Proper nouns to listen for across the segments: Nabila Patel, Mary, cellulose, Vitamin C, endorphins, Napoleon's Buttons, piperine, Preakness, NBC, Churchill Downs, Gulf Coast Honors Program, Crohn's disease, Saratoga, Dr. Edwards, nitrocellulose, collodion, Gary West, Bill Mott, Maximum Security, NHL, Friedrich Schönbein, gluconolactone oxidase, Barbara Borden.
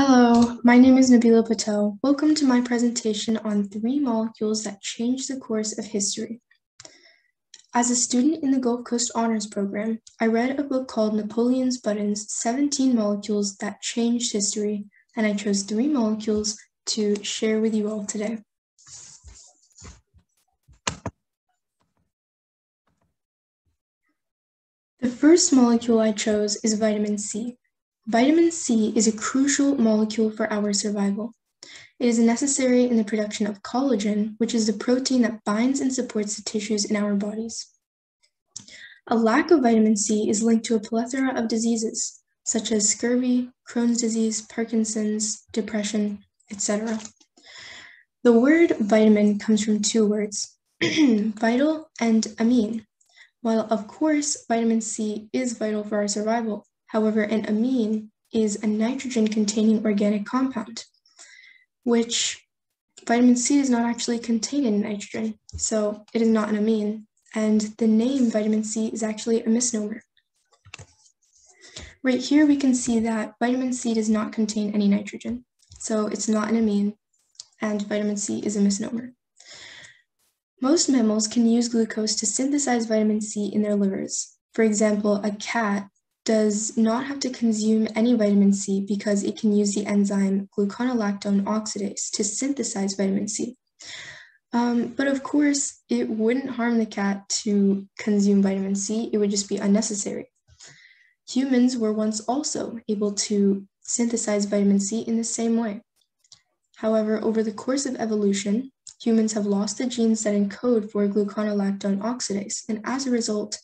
Hello, my name is Nabila Patel. Welcome to my presentation on 3 molecules that changed the course of history. As a student in the Gulf Coast Honors Program, I read a book called Napoleon's Buttons, 17 Molecules That Changed History, and I chose 3 molecules to share with you all today. The first molecule I chose is vitamin C. Vitamin C is a crucial molecule for our survival. It is necessary in the production of collagen, which is the protein that binds and supports the tissues in our bodies. A lack of vitamin C is linked to a plethora of diseases, such as scurvy, Crohn's disease, Parkinson's, depression, etc. The word vitamin comes from 2 words, vital and amine. While, of course, vitamin C is vital for our survival, however, an amine is a nitrogen-containing organic compound, which vitamin C does not actually contain any nitrogen, so it is not an amine, and the name vitamin C is actually a misnomer. Right here we can see that vitamin C does not contain any nitrogen, so it's not an amine, and vitamin C is a misnomer. Most mammals can use glucose to synthesize vitamin C in their livers. For example, a cat does not have to consume any vitamin C because it can use the enzyme gluconolactone oxidase to synthesize vitamin C. But of course, it wouldn't harm the cat to consume vitamin C, it would just be unnecessary. Humans were once also able to synthesize vitamin C in the same way. However, over the course of evolution, humans have lost the genes that encode for gluconolactone oxidase, and as a result,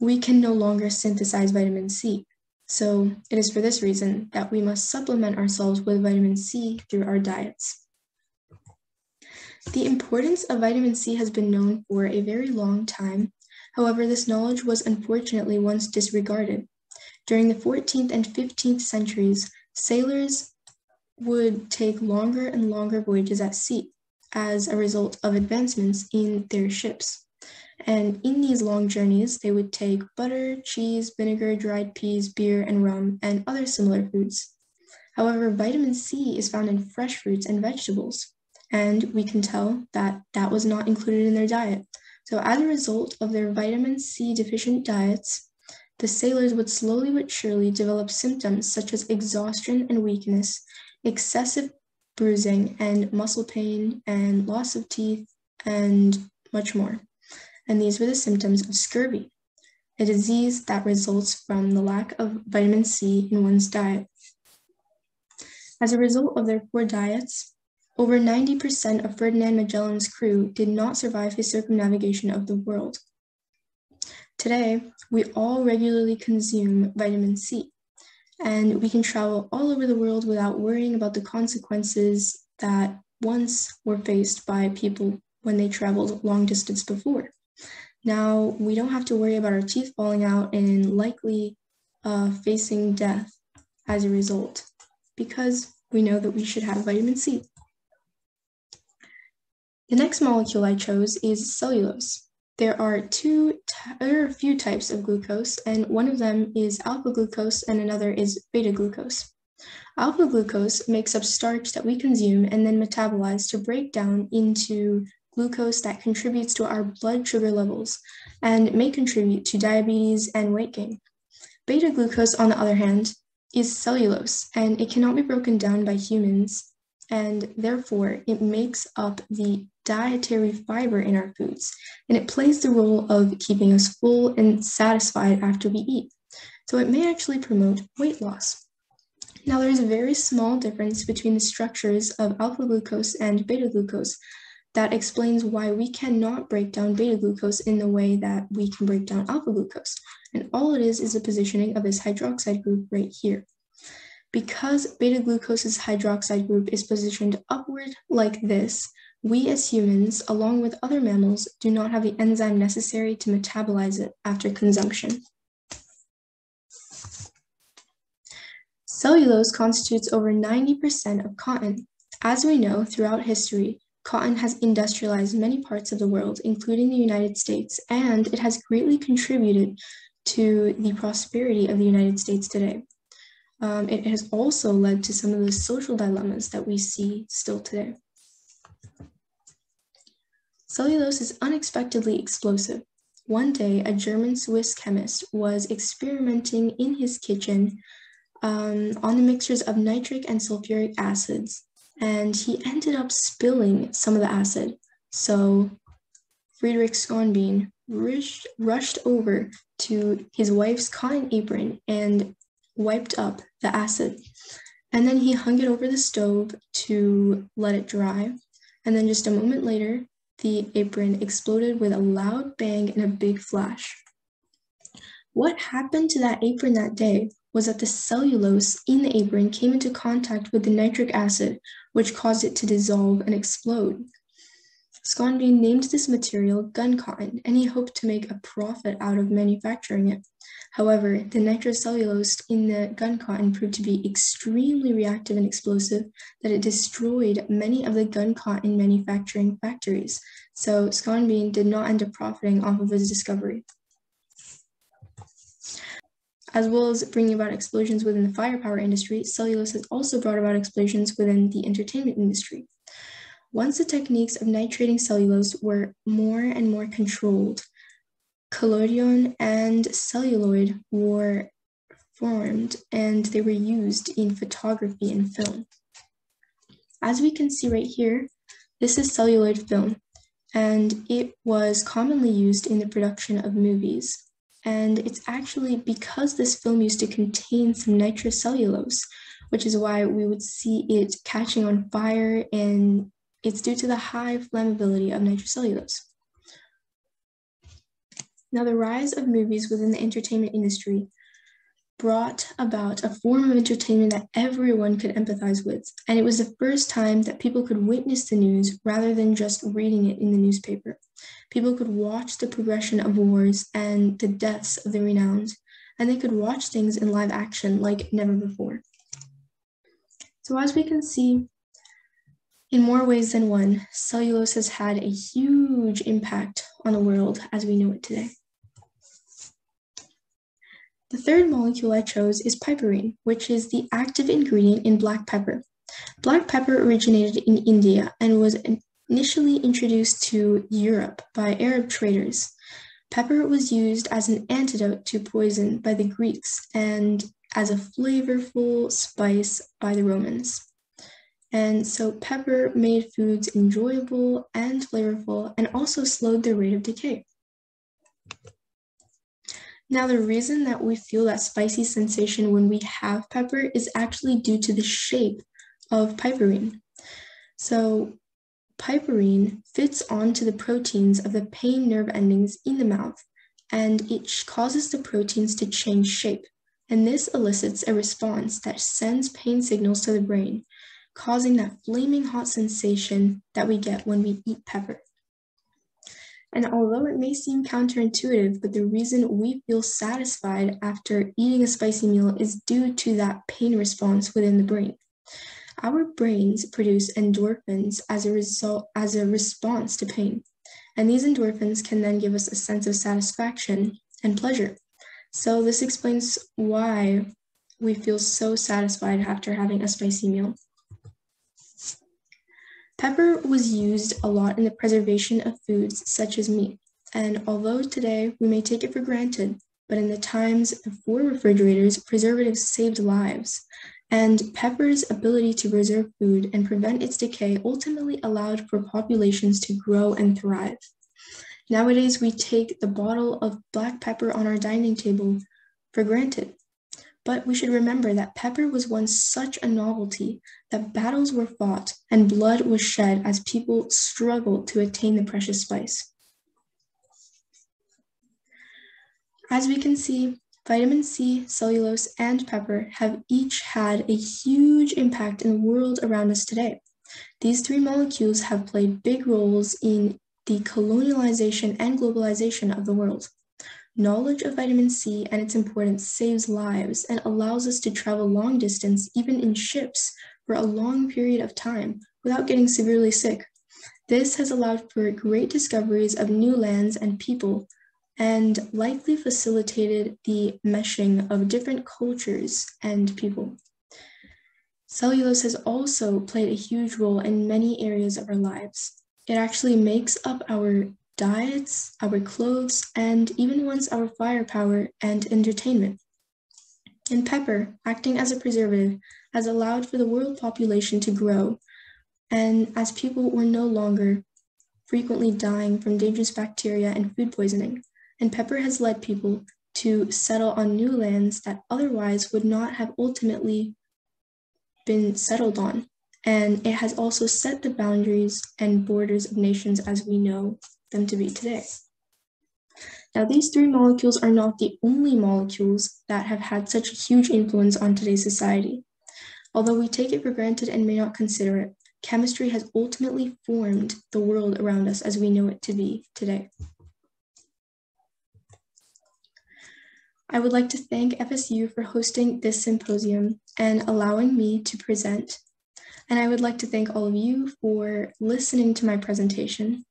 we can no longer synthesize vitamin C. So it is for this reason that we must supplement ourselves with vitamin C through our diets. The importance of vitamin C has been known for a very long time. However, this knowledge was unfortunately once disregarded. During the 14th and 15th centuries, sailors would take longer and longer voyages at sea as a result of advancements in their ships. And in these long journeys, they would take butter, cheese, vinegar, dried peas, beer, and rum, and other similar foods. However, vitamin C is found in fresh fruits and vegetables, and we can tell that that was not included in their diet. So as a result of their vitamin C deficient diets, the sailors would slowly but surely develop symptoms such as exhaustion and weakness, excessive bruising and muscle pain and loss of teeth and much more. And these were the symptoms of scurvy, a disease that results from the lack of vitamin C in one's diet. As a result of their poor diets, over 90% of Ferdinand Magellan's crew did not survive his circumnavigation of the world. Today, we all regularly consume vitamin C, and we can travel all over the world without worrying about the consequences that once were faced by people when they traveled long distance before. Now, we don't have to worry about our teeth falling out and likely facing death as a result, because we know that we should have vitamin C. The next molecule I chose is cellulose. There are a few types of glucose, and one of them is alpha-glucose and another is beta-glucose. Alpha-glucose makes up starch that we consume and then metabolize to break down into glucose that contributes to our blood sugar levels and may contribute to diabetes and weight gain. Beta-glucose, on the other hand, is cellulose, and it cannot be broken down by humans, and therefore it makes up the dietary fiber in our foods, and it plays the role of keeping us full and satisfied after we eat. So it may actually promote weight loss. Now, there is a very small difference between the structures of alpha-glucose and beta-glucose that explains why we cannot break down beta-glucose in the way that we can break down alpha-glucose. And all it is the positioning of this hydroxide group right here. Because beta-glucose's hydroxide group is positioned upward like this, we as humans, along with other mammals, do not have the enzyme necessary to metabolize it after consumption. Cellulose constitutes over 90% of cotton. As we know, throughout history, cotton has industrialized many parts of the world, including the United States, and it has greatly contributed to the prosperity of the United States today. It has also led to some of the social dilemmas that we see still today. Cellulose is unexpectedly explosive. One day, a German-Swiss chemist was experimenting in his kitchen on the mixtures of nitric and sulfuric acids, and he ended up spilling some of the acid. So Friedrich Schönbein rushed over to his wife's cotton apron and wiped up the acid. And then he hung it over the stove to let it dry. And then just a moment later, the apron exploded with a loud bang and a big flash. What happened to that apron that day was that the cellulose in the apron came into contact with the nitric acid, which caused it to dissolve and explode. Schönbein named this material gun cotton, and he hoped to make a profit out of manufacturing it. However, the nitrocellulose in the gun cotton proved to be extremely reactive and explosive that it destroyed many of the gun cotton manufacturing factories. So Schönbein did not end up profiting off of his discovery. As well as bringing about explosions within the firepower industry, cellulose has also brought about explosions within the entertainment industry. Once the techniques of nitrating cellulose were more and more controlled, collodion and celluloid were formed, and they were used in photography and film. As we can see right here, this is celluloid film, and it was commonly used in the production of movies. And it's actually because this film used to contain some nitrocellulose, which is why we would see it catching on fire, and it's due to the high flammability of nitrocellulose. Now, the rise of movies within the entertainment industry brought about a form of entertainment that everyone could empathize with, and it was the first time that people could witness the news rather than just reading it in the newspaper. People could watch the progression of wars and the deaths of the renowned, and they could watch things in live action like never before. So as we can see, in more ways than one, cellulose has had a huge impact on the world as we know it today. The third molecule I chose is piperine, which is the active ingredient in black pepper. Black pepper originated in India and was initially introduced to Europe by Arab traders. Pepper was used as an antidote to poison by the Greeks and as a flavorful spice by the Romans. And so pepper made foods enjoyable and flavorful and also slowed their rate of decay. Now, the reason that we feel that spicy sensation when we have pepper is actually due to the shape of piperine. So piperine fits onto the proteins of the pain nerve endings in the mouth, and it causes the proteins to change shape. And this elicits a response that sends pain signals to the brain, causing that flaming hot sensation that we get when we eat pepper. And although it may seem counterintuitive, but the reason we feel satisfied after eating a spicy meal is due to that pain response within the brain. Our brains produce endorphins as a response to pain, and these endorphins can then give us a sense of satisfaction and pleasure. So this explains why we feel so satisfied after having a spicy meal. Pepper was used a lot in the preservation of foods such as meat, and although today we may take it for granted, but in the times before refrigerators, preservatives saved lives, and pepper's ability to preserve food and prevent its decay ultimately allowed for populations to grow and thrive. Nowadays, we take the bottle of black pepper on our dining table for granted. But we should remember that pepper was once such a novelty that battles were fought and blood was shed as people struggled to attain the precious spice. As we can see, vitamin C, cellulose, and pepper have each had a huge impact in the world around us today. These three molecules have played big roles in the colonialization and globalization of the world. Knowledge of vitamin C and its importance saves lives and allows us to travel long distance, even in ships, for a long period of time without getting severely sick. This has allowed for great discoveries of new lands and people, and likely facilitated the meshing of different cultures and people. Cellulose has also played a huge role in many areas of our lives. It actually makes up our diets, our clothes, and even once our firepower and entertainment. And pepper, acting as a preservative, has allowed for the world population to grow, and as people were no longer frequently dying from dangerous bacteria and food poisoning, and pepper has led people to settle on new lands that otherwise would not have ultimately been settled on, and it has also set the boundaries and borders of nations as we know them to be today. Now, these three molecules are not the only molecules that have had such a huge influence on today's society. Although we take it for granted and may not consider it, chemistry has ultimately formed the world around us as we know it to be today. I would like to thank FSU for hosting this symposium and allowing me to present. And I would like to thank all of you for listening to my presentation.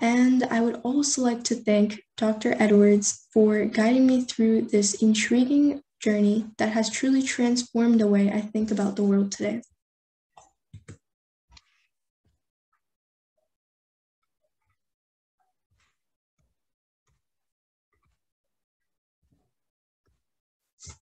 And I would also like to thank Dr. Edwards for guiding me through this intriguing journey that has truly transformed the way I think about the world today.